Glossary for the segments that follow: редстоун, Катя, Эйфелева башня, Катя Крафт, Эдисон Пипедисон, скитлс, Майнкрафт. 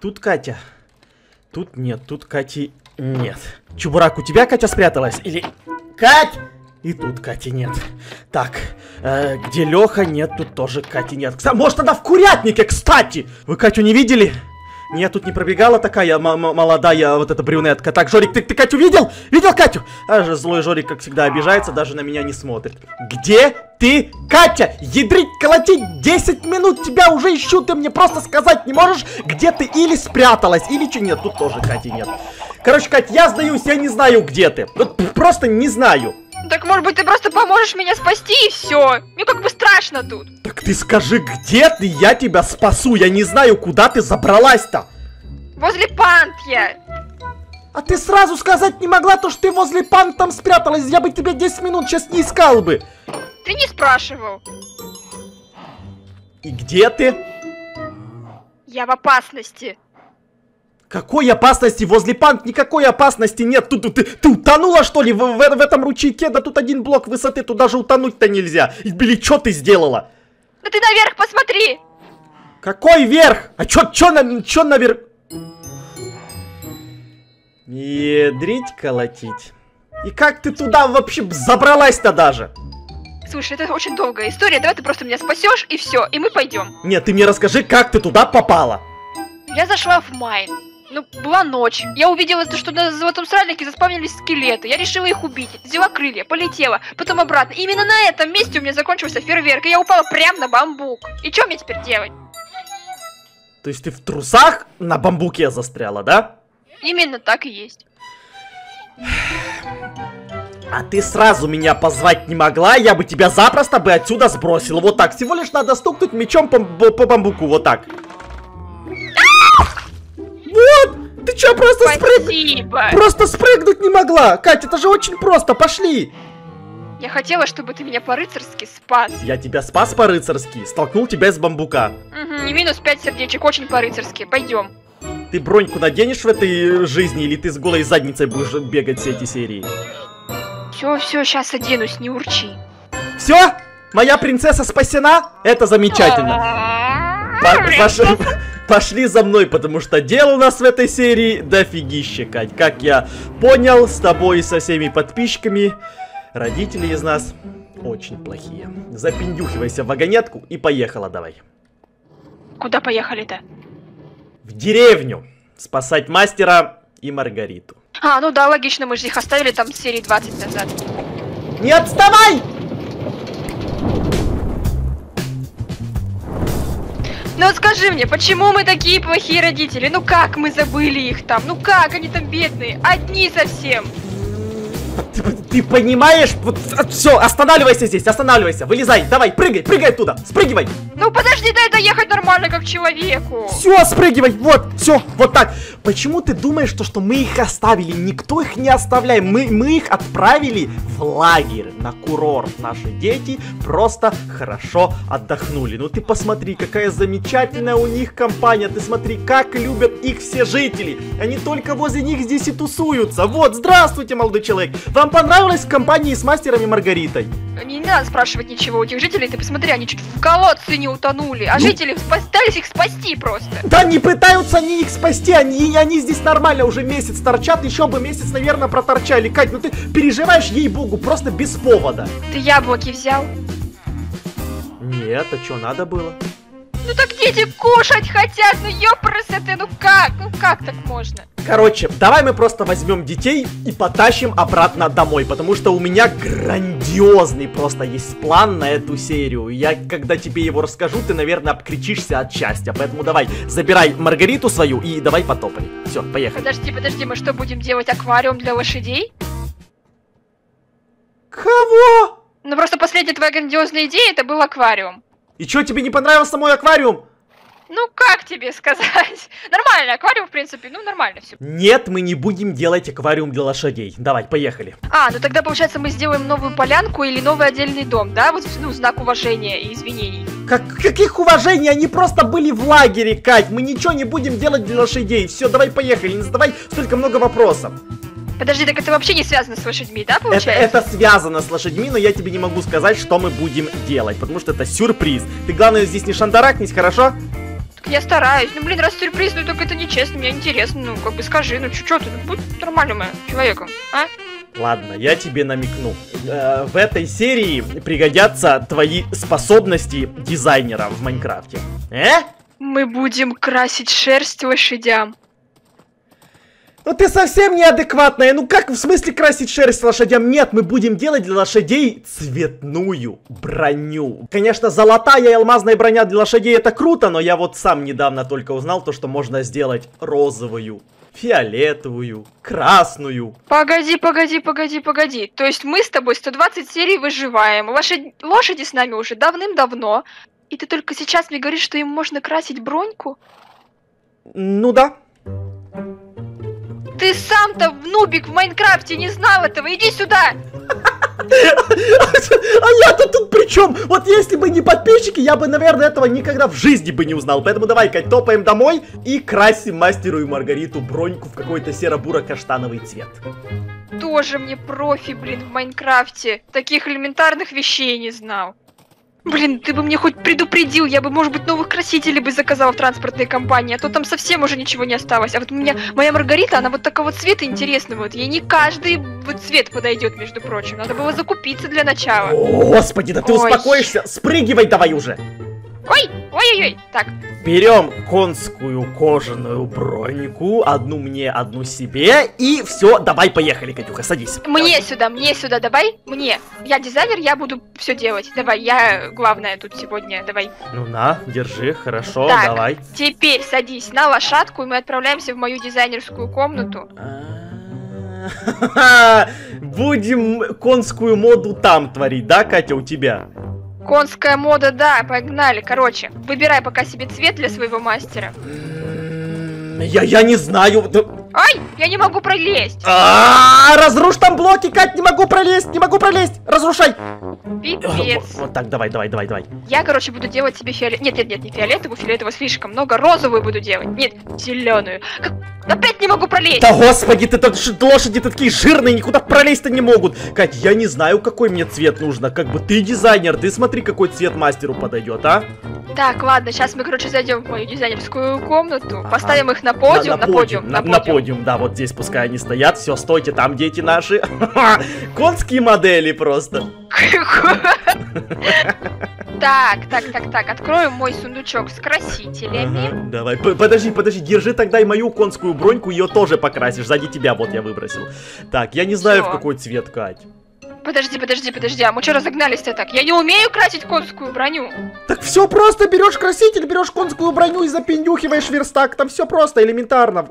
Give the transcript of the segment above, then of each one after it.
Тут Катя. Тут нет, тут Кати нет. Чебурак, у тебя Катя спряталась? Или... Кать! И тут Кати нет. Так, где Леха нет, тут тоже Кати нет. Может, она в курятнике, кстати! Вы Катю не видели? Нет, тут не пробегала такая молодая вот эта брюнетка. Так, Жорик, ты Катю видел? Видел Катю? А же злой Жорик, как всегда, обижается, даже на меня не смотрит. Где ты, Катя? Ядрить, колотить, 10 минут тебя уже ищу, ты мне просто сказать не можешь, где ты или спряталась, или что? Нет, тут тоже Кати нет. Короче, Кать, я сдаюсь, я не знаю, где ты. Вот просто не знаю. Так, может быть, ты просто поможешь меня спасти и все. Мне как бы страшно тут. Так ты скажи, где ты, я тебя спасу. Я не знаю, куда ты забралась-то. Возле пант я. А ты сразу сказать не могла, то что ты возле пант там спряталась. Я бы тебя 10 минут сейчас не искал бы. Ты не спрашивал. И где ты? Я в опасности. Какой опасности? Возле пант никакой опасности нет. Тут ты утонула, что ли, в этом ручейке? Да тут один блок высоты, туда же утонуть-то нельзя. Или что ты сделала? Да ты наверх посмотри! Какой верх? А чё наверх? Ядрить, колотить. И как ты туда вообще забралась-то даже? Слушай, это очень долгая история. Давай ты просто меня спасешь и все, и мы пойдем. Нет, ты мне расскажи, как ты туда попала. Я зашла в майн. Ну, была ночь. Я увидела, что на золотом сральнике заспавнились скелеты. Я решила их убить. Взяла крылья, полетела, потом обратно. И именно на этом месте у меня закончился фейерверк, и я упала прямо на бамбук. И что мне теперь делать? То есть ты в трусах на бамбуке застряла, да? Именно так и есть. А ты сразу меня позвать не могла, я бы тебя запросто бы отсюда сбросила. Вот так, всего лишь надо стукнуть мечом по бамбуку, вот так. Вот! Ты чё, просто спрыгнуть? Просто спрыгнуть не могла! Катя, это же очень просто, пошли! Я хотела, чтобы ты меня по-рыцарски спас. Я тебя спас по-рыцарски, столкнул тебя из бамбука. Угу, и минус 5 сердечек, очень по-рыцарски, пойдем. Ты броньку наденешь в этой жизни, или ты с голой задницей будешь бегать все эти серии? Все, сейчас оденусь, не урчи. Все? Моя принцесса спасена? Это замечательно. Пошли за мной, потому что дело у нас в этой серии дофигище, Кать. Как я понял, с тобой и со всеми подписчиками родители из нас очень плохие. Запиндюхивайся в вагонетку и поехала давай. Куда поехали-то? В деревню. Спасать мастера и Маргариту. А, ну да, логично, мы же их оставили там с серии 20 назад. Не отставай! Ну вот скажи мне, почему мы такие плохие родители? Ну как мы забыли их там? Ну как они там бедные? Одни совсем. Ты понимаешь? Вот, все, останавливайся здесь, останавливайся. Вылезай, давай, прыгай, прыгай оттуда, спрыгивай. Ну подожди, дай доехать нормально, как человеку. Все, спрыгивай, вот, все, вот так. Почему ты думаешь, что мы их оставили? Никто их не оставляет. Мы их отправили в лагерь, на курорт. Наши дети просто хорошо отдохнули. Ну ты посмотри, какая замечательная у них компания. Ты смотри, как любят их все жители. Они только возле них здесь и тусуются. Вот, здравствуйте, молодой человек. Вам понравилось в компании с мастером и Маргаритой? Не надо спрашивать ничего у этих жителей. Ты посмотри, они чуть в колодцы не утонули. А жители пытались их спасти просто. Да не пытаются они их спасти. Они здесь нормально уже месяц торчат. Еще бы месяц, наверное, проторчали. Кать, ну ты переживаешь, ей-богу, просто без повода. Ты яблоки взял? Нет, а что надо было? Ну так дети кушать хотят, ну ёпрсы ты, ну как так можно? Короче, давай мы просто возьмем детей и потащим обратно домой, потому что у меня грандиозный просто есть план на эту серию. Я, когда тебе его расскажу, ты, наверное, обкричишься от счастья, поэтому давай, забирай Маргариту свою и давай потопали. Все, поехали. Подожди, мы что, будем делать аквариум для лошадей? Кого? Ну просто последняя твоя грандиозная идея, это был аквариум. И чё, тебе не понравился мой аквариум? Ну, как тебе сказать? Нормально, аквариум, в принципе, ну, нормально все. Нет, мы не будем делать аквариум для лошадей. Давай, поехали. А, ну тогда, получается, мы сделаем новую полянку или новый отдельный дом, да? Вот, ну, знак уважения и извинений. Каких уважений? Они просто были в лагере, Кать. Мы ничего не будем делать для лошадей. Все, давай, поехали. Не задавай столько много вопросов. Подожди, так это вообще не связано с лошадьми, да, получается? Это связано с лошадьми, но я тебе не могу сказать, что мы будем делать, потому что это сюрприз. Ты, главное, здесь не шандаракнись, хорошо? Так я стараюсь. Ну, блин, раз сюрприз, ну только это нечестно, мне интересно. Ну, как бы скажи, ну чё ты, ну, будь нормальным человеком, а? Ладно, я тебе намекну. В этой серии пригодятся твои способности дизайнера в Майнкрафте. Мы будем красить шерсть лошадям. Ну ты совсем неадекватная, ну как в смысле красить шерсть лошадям? Нет, мы будем делать для лошадей цветную броню. Конечно, золотая и алмазная броня для лошадей это круто, но я вот сам недавно только узнал то, что можно сделать розовую, фиолетовую, красную. Погоди. То есть мы с тобой 120 серий выживаем, лошади с нами уже давным-давно, и ты только сейчас мне говоришь, что им можно красить броньку? Ну да. Ты сам-то, нубик, в Майнкрафте не знал этого, иди сюда! А я-то тут при чем? Вот если бы не подписчики, я бы, наверное, этого никогда в жизни бы не узнал. Поэтому давай, Кать, топаем домой и красим Мастеру и Маргариту броньку в какой-то серо-буро-каштановый цвет. Тоже мне профи, блин, в Майнкрафте. Таких элементарных вещей не знал. Блин, ты бы мне хоть предупредил, я бы, может быть, новых красителей бы заказала в транспортной компании, а то там совсем уже ничего не осталось. А вот у меня, моя Маргарита, она вот такого цвета интересного, вот ей не каждый вот цвет подойдет, между прочим, надо было закупиться для начала. О, господи, да ты успокоишься, спрыгивай давай уже. Ой-ой-ой, так. Берем конскую кожаную броньку, одну мне, одну себе, и все, давай, поехали, Катюха, садись. Мне сюда, давай, мне. Я дизайнер, я буду все делать, давай, я главная тут сегодня, давай. Ну на, держи, хорошо, так, давай. Теперь садись на лошадку, и мы отправляемся в мою дизайнерскую комнату. Будем конскую моду там творить, да, Катя, у тебя? Конская мода, да, погнали, короче. Выбирай пока себе цвет для своего мастера. Я не знаю. Ай, я не могу пролезть. Разрушь там блоки, Кать, не могу пролезть. Разрушай. Пипец. Вот так, давай. Я, короче, буду делать себе фиолетовую. Нет, не фиолетовую, фиолетовую слишком много. Розовую буду делать. Нет, зеленую. Опять не могу пролезть. Да господи, ты так лошади такие жирные, никуда пролезть-то не могут. Кать, я не знаю, какой мне цвет нужно. Как бы ты дизайнер, ты смотри, какой цвет мастеру подойдет, а? Так, ладно, сейчас мы, короче, зайдем в мою дизайнерскую комнату, поставим их на подиум, на подиум, да, вот здесь пускай они стоят, все, стойте там, дети наши, конские модели просто. Так, откроем мой сундучок с красителями. Ага, давай, подожди, держи тогда и мою конскую броньку, ее тоже покрасишь, сзади тебя вот я выбросил. Так, я не знаю, в какой цвет, Кать. Подожди, а мы что разогнались-то так? Я не умею красить конскую броню. Так все просто, берешь краситель, берешь конскую броню и запенюхиваешь верстак, там все просто, элементарно.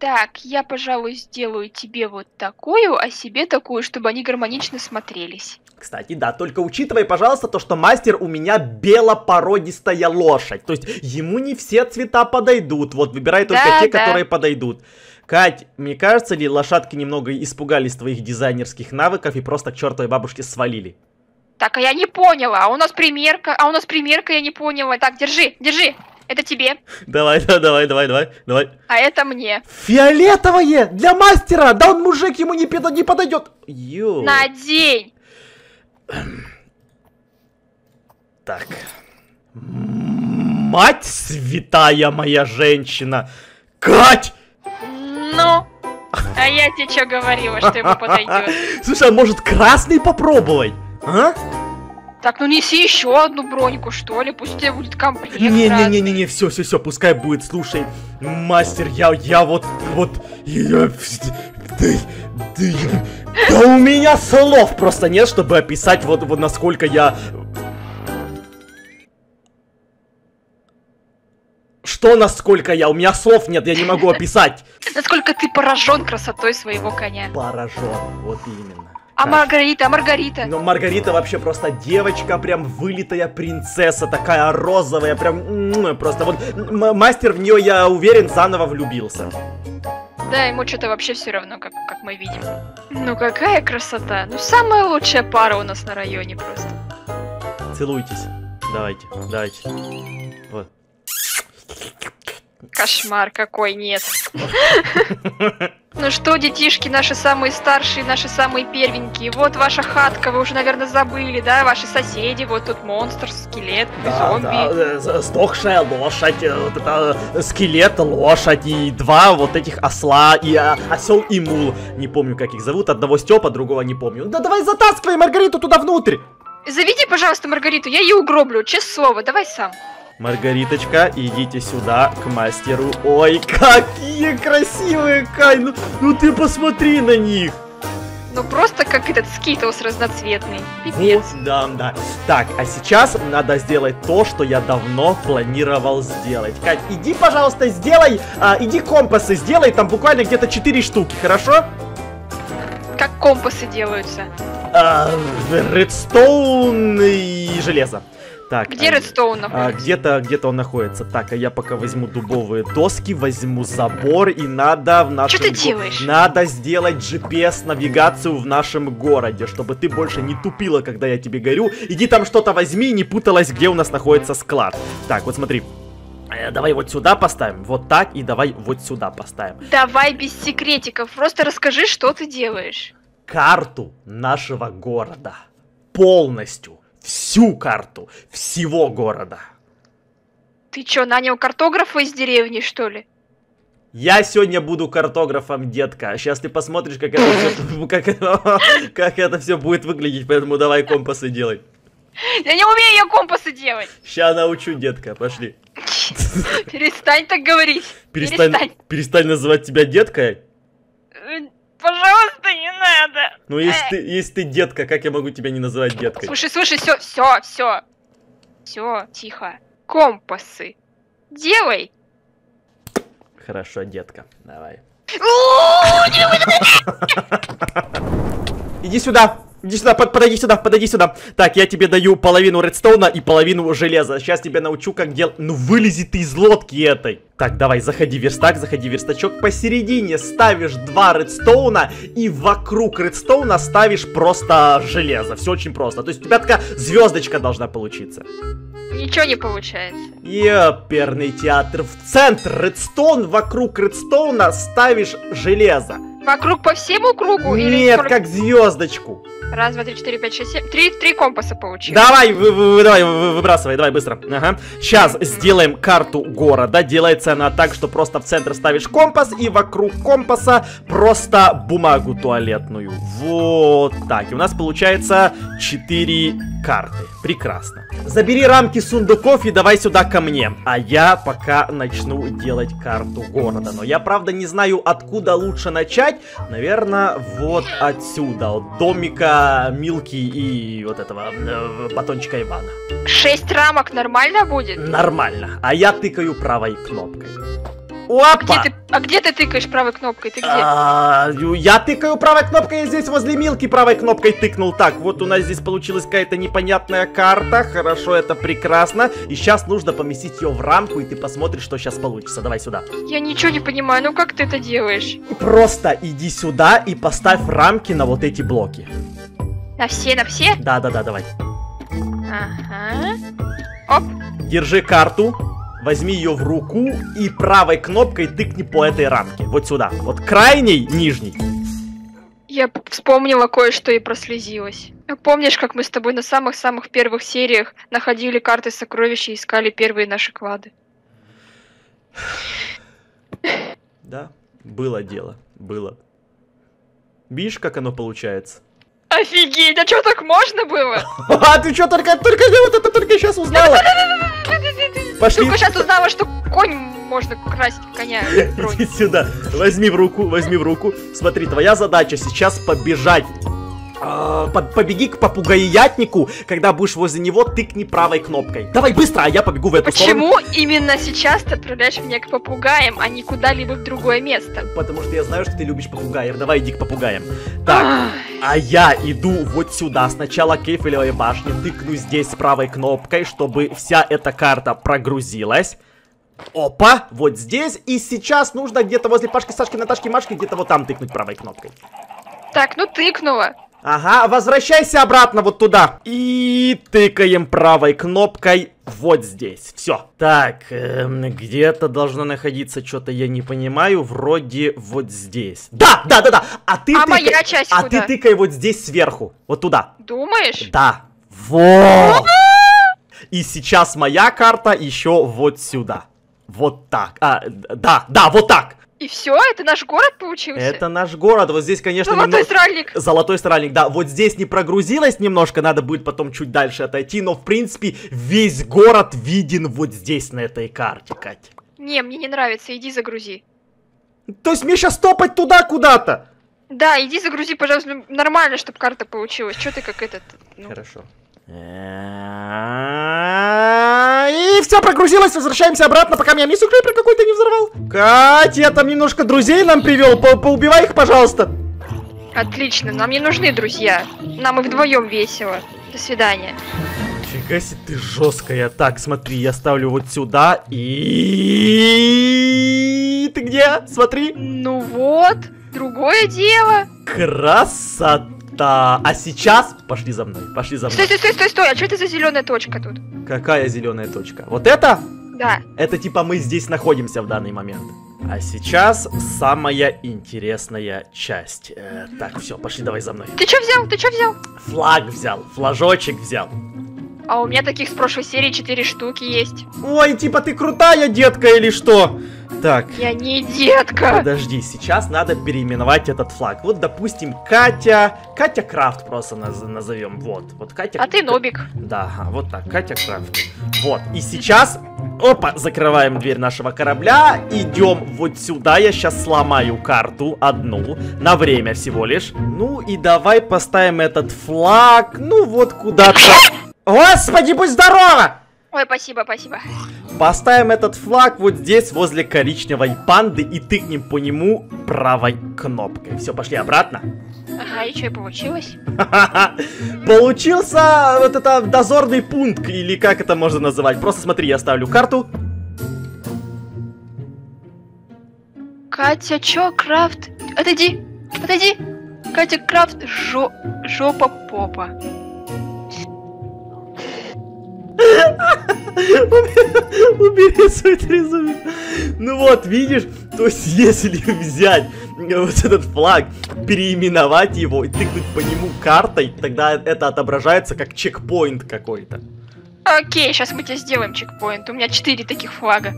Так, я, пожалуй, сделаю тебе вот такую, а себе такую, чтобы они гармонично смотрелись. Кстати, да, только учитывай, пожалуйста, то, что мастер у меня белопородистая лошадь. То есть ему не все цвета подойдут, вот выбирай только те, которые подойдут. Кать, мне кажется, ли лошадки немного испугались твоих дизайнерских навыков и просто к чертовой бабушке свалили? Так, а я не поняла, а у нас примерка, я не поняла. Так, держи. Это тебе. Давай. А это мне. Фиолетовое! Для мастера! Да он мужик, ему не подойдет. Йоу. Надень. Так. Мать святая моя женщина. Кать! Ну? А я тебе что говорила, что ему подойдет? Слушай, а может красный попробовать? А? Так, ну неси еще одну броньку, что ли, пусть у тебя будет комплект. Не, все, пускай будет, слушай, мастер, да у меня слов просто нет, чтобы описать вот насколько я... Что насколько я? У меня слов нет, я не могу описать. Насколько ты поражен красотой своего коня. Поражен, вот именно. А Маргарита? Ну, Маргарита вообще просто девочка, прям вылитая принцесса, такая розовая, прям... Просто вот мастер в нее, я уверен, заново влюбился. Да, ему что-то вообще все равно, как мы видим. Ну, какая красота. Ну, самая лучшая пара у нас на районе просто. Целуйтесь. Давайте. Вот. Кошмар какой, нет. Ну что, детишки, наши самые старшие, наши самые первенькие, вот ваша хатка, вы уже, наверное, забыли, да, ваши соседи, вот тут монстр, скелет, да, зомби. Да, сдохшая лошадь, вот это скелет, лошадь и два вот этих осла, и осел и мул, не помню, как их зовут, одного Степа, другого не помню. Да давай затаскивай Маргариту туда внутрь! Заведи, пожалуйста, Маргариту, я ее угроблю, честное слово, давай сам. Маргариточка, идите сюда, к мастеру. Ой, какие красивые, Кай, ну ты посмотри на них. Ну просто как этот скитлс разноцветный. Пипец. Вот, да. Так, а сейчас надо сделать то, что я давно планировал сделать. Кать, иди, пожалуйста, сделай, иди компасы сделай, там буквально где-то 4 штуки, хорошо? Как компасы делаются? Редстоун и железо. Так, где редстоун находится? Где-то он находится. Так, а я пока возьму дубовые доски, возьму забор, и надо в нашем... Что ты делаешь? Надо сделать GPS-навигацию в нашем городе, чтобы ты больше не тупила, когда я тебе говорю. Иди там что-то возьми и не путалась, где у нас находится склад. Так, вот смотри. Давай вот сюда поставим, вот так, и давай вот сюда поставим. Давай без секретиков, просто расскажи, что ты делаешь. Карту нашего города. Полностью. Всю карту всего города. Ты чё, нанял картографа из деревни, что ли? Я сегодня буду картографом, детка. Сейчас ты посмотришь, как это все будет выглядеть, поэтому давай компасы делай. Я не умею я компасы делать. Сейчас научу, детка, пошли. Перестань так говорить. Перестань называть тебя деткой. Пожалуйста, не надо. Ну, если ты детка, как я могу тебя не называть деткой? Слушай, все, тихо. Компасы. Делай. Хорошо, детка, давай. Иди сюда, подойди сюда. Так, я тебе даю половину редстоуна и половину железа. Сейчас тебя научу, как делать... Ну, вылези ты из лодки этой. Так, давай, заходи верстачок. Посередине ставишь 2 редстоуна и вокруг редстоуна ставишь просто железо. Все очень просто. То есть у тебя такая звездочка должна получиться. Ничего не получается. Еперный театр. В центр редстоун, вокруг редстоуна ставишь железо. Вокруг по всему кругу? Нет, или... как звездочку. Раз, два, три, четыре, пять, шесть, семь. Три компаса получил. Давай, выбрасывай, давай быстро. Ага. Сейчас сделаем карту города. Делается она так, что просто в центр ставишь компас и вокруг компаса просто бумагу туалетную. Вот так. И у нас получается 4 карты. Прекрасно. Забери рамки сундуков и давай сюда ко мне. А я пока начну делать карту города. Но я, правда, не знаю, откуда лучше начать. Наверное, вот отсюда. От домика Милки и вот этого батончика Ивана. 6 рамок нормально будет? Нормально. А я тыкаю правой кнопкой. Опа! А где ты тыкаешь правой кнопкой? Ты где? Я тыкаю правой кнопкой, я здесь возле Милки правой кнопкой тыкнул. Так, вот у нас здесь получилась какая-то непонятная карта. Хорошо, это прекрасно. И сейчас нужно поместить ее в рамку, и ты посмотришь, что сейчас получится. Давай сюда. Я ничего не понимаю, ну как ты это делаешь? Просто иди сюда и поставь рамки на вот эти блоки. На все? Да, давай. Ага. Оп. Держи карту. Возьми ее в руку и правой кнопкой тыкни по этой рамке. Вот сюда. Вот крайней, нижней. Я вспомнила кое-что и прослезилась. Помнишь, как мы с тобой на самых-самых первых сериях находили карты сокровищ и искали первые наши клады? Да, было дело. Было. Видишь, как оно получается? Офигеть, а что, так можно было? А ты что, только сейчас узнала? Пошли. Только сейчас узнала, что конь можно красить в коня. Иди сюда, возьми в руку. Смотри, твоя задача сейчас побежать. Побеги к попугаятнику, когда будешь возле него, тыкни правой кнопкой. Давай быстро, а я побегу в эту сторону. Почему именно сейчас ты отправляешь меня к попугаям, а не куда-либо в другое место? Потому что я знаю, что ты любишь попугаев. Давай иди к попугаям. Так, а я иду вот сюда. Сначала к Эйфелевой башне. Тыкну здесь правой кнопкой, чтобы вся эта карта прогрузилась. Опа, вот здесь. И сейчас нужно где-то возле Пашки, Сашки, Наташки, Машки где-то вот там тыкнуть правой кнопкой. Так, ну тыкнула. Ага, возвращайся обратно вот туда. И тыкаем правой кнопкой вот здесь. Все. Так, где-то должно находиться что-то, я не понимаю. Вроде вот здесь. Да, да, да, да. А ты, моя часть куда? А ты тыкай вот здесь сверху. Вот туда. Думаешь? Да. Вот. И сейчас моя карта еще вот сюда. Вот так. А, да, да, вот так. И все, это наш город получился? Это наш город, вот здесь, конечно... Золотой Сральник. Золотой Сральник, да. Вот здесь не прогрузилось немножко, надо будет потом чуть дальше отойти, но, в принципе, весь город виден вот здесь, на этой карте, Катя. Не, мне не нравится, иди загрузи. То есть мне сейчас топать туда куда-то? Да, иди загрузи, пожалуйста, нормально, чтобы карта получилась. Че ты как этот... Ну... Хорошо. И все, прогрузилось, возвращаемся обратно, пока меня мисс Уклейпер какой-то не взорвал. Катя, я там немножко друзей нам привел, поубивай их, пожалуйста. Отлично, нам не нужны друзья, нам и вдвоем весело. До свидания. Фига себе, ты жесткая. Так, смотри, я ставлю вот сюда и... Ты где? Смотри. Ну вот, другое дело. Красота. А сейчас пошли за мной, пошли за мной. Стой, стой, стой, стой, стой, а что это за зеленая точка тут? Какая зеленая точка? Вот это? Да. Это типа мы здесь находимся в данный момент. А сейчас самая интересная часть. Так, все, пошли давай за мной. Ты что взял, ты что взял? Флаг взял, флажочек взял. А у меня таких с прошлой серии 4 штуки есть. Ой, типа ты крутая детка или что? Так. Я не детка. Подожди, сейчас надо переименовать этот флаг. Вот, допустим, Катя... Катя Крафт просто назовем. Вот. Вот Катя... А ты нобик. Да, вот так. Катя Крафт. Вот. И сейчас... Опа, закрываем дверь нашего корабля. Идем вот сюда. Я сейчас сломаю карту одну. На время всего лишь. Ну и давай поставим этот флаг. Ну вот куда-то... Господи, будь здорова! Ой, спасибо, спасибо. Поставим этот флаг вот здесь, возле коричневой панды, и тыкнем по нему правой кнопкой. Все, пошли обратно. Ага, и что, получилось? Получился вот это дозорный пункт, или как это можно называть. Просто смотри, я ставлю карту. Катя, чё, Крафт? Отойди, отойди. Катя, Крафт, жопа попа. Убери свой трезубец. Ну вот, видишь, то есть если взять вот этот флаг, переименовать его и тыкнуть по нему картой, тогда это отображается как чекпоинт какой-то. Окей, сейчас мы тебе сделаем чекпоинт. У меня 4 таких флага.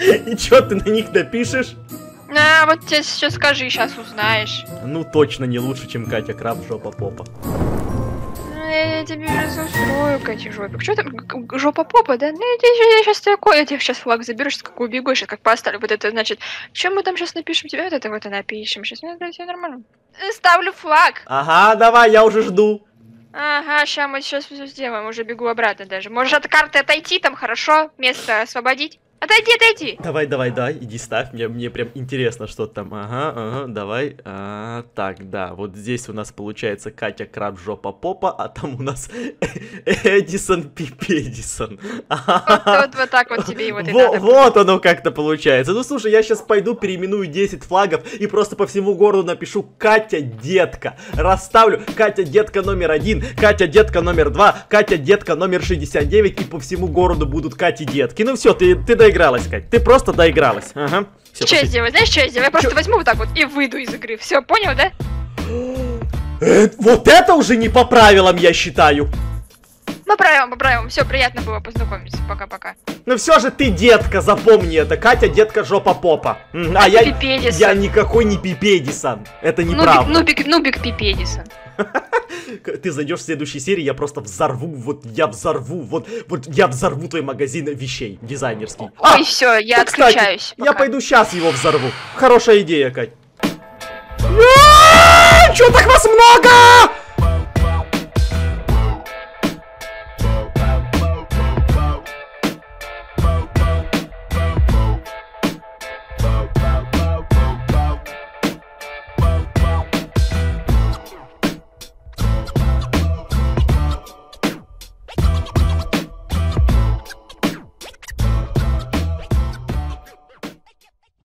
И чё ты на них напишешь? А, вот тебе сейчас скажи, сейчас узнаешь. Ну точно не лучше, чем Катя Краб, жопа попа. Я тебе разустрою, Катя жопик. Что там? Жопа попа, да? Ну, я сейчас такой, я тебе сейчас флаг заберу, сейчас как убегу, сейчас как поставлю. Вот это значит, что мы там сейчас напишем тебе? Вот это вот и напишем. Сейчас, ну, да, все нормально. Ставлю флаг. Ага, давай, я уже жду. Ага, сейчас мы сейчас все сделаем, уже бегу обратно даже. Можешь от карты отойти там, хорошо? Место освободить. Отойди, отойди. Давай, давай, да, иди ставь, мне прям интересно, что там. Ага, ага, давай. А, так, да, вот здесь у нас получается Катя Краб, жопа попа, а там у нас Эдисон Пипедисон. Вот так вот тебе и вот это. Вот оно как-то получается. Ну слушай, я сейчас пойду переименую 10 флагов и просто по всему городу напишу Катя Детка. Расставлю Катя Детка номер 1, Катя Детка номер 2, Катя Детка номер 69, и по всему городу будут Кати Детки. Ну все, ты доигралась, Кать. Ты просто доигралась. Ага. Все, что я сделаю? Знаешь, что я сделаю? Я просто возьму вот так вот и выйду из игры. Все, понял, да? Вот это уже не по правилам, я считаю. По правилам, по правилам. Все, приятно было познакомиться. Пока-пока. Ну все же ты детка, запомни это. Катя детка, жопа попа. А я никакой не Пипедисон. Это неправда. Нубик Пипедисон. Ты зайдешь в следующей серии, я просто взорву, вот я взорву твой магазин вещей дизайнерский. Ой, все, я отключаюсь. Я пойду сейчас его взорву. Хорошая идея, Кать. Чё так вас много?